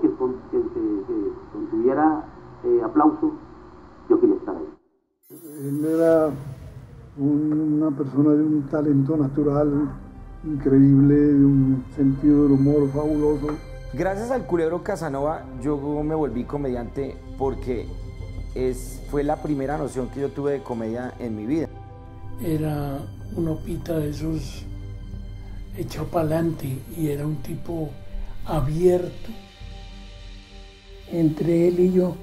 que se contuviera aplauso, yo quería estar ahí. Él era una persona de un talento natural increíble, de un sentido del humor fabuloso. Gracias al Culebro Casanova yo me volví comediante porque fue la primera noción que yo tuve de comedia en mi vida. Era un opita de esos echado para adelante y era un tipo abierto. Entre él y yo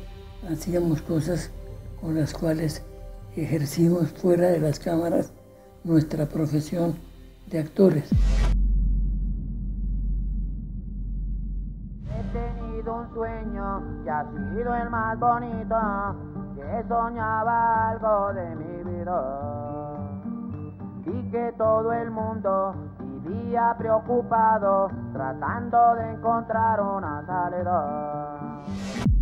hacíamos cosas con las cuales ejercimos fuera de las cámaras nuestra profesión de actores. Un sueño que ha sido el más bonito, que soñaba algo de mi vida y que todo el mundo vivía preocupado tratando de encontrar una salida.